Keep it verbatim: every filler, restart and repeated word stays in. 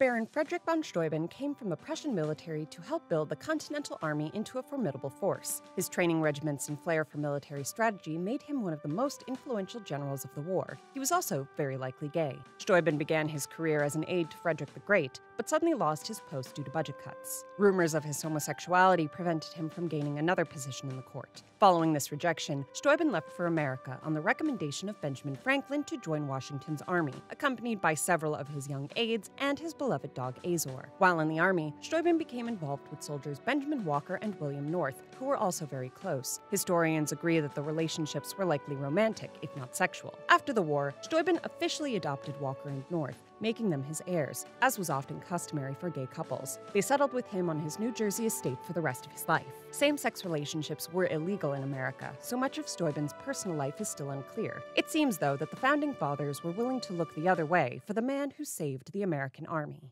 Baron Frederick von Steuben came from the Prussian military to help build the Continental Army into a formidable force. His training regiments and flair for military strategy made him one of the most influential generals of the war. He was also very likely gay. Steuben began his career as an aide to Frederick the Great, but suddenly lost his post due to budget cuts. Rumors of his homosexuality prevented him from gaining another position in the court. Following this rejection, Steuben left for America on the recommendation of Benjamin Franklin to join Washington's army, accompanied by several of his young aides and his beloved dog Azor. While in the army, Steuben became involved with soldiers Benjamin Walker and William North, who were also very close. Historians agree that the relationships were likely romantic, if not sexual. After the war, Steuben officially adopted Walker and North, making them his heirs, as was often customary for gay couples. They settled with him on his New Jersey estate for the rest of his life. Same-sex relationships were illegal in America, so much of Steuben's personal life is still unclear. It seems, though, that the Founding Fathers were willing to look the other way for the man who saved the American army.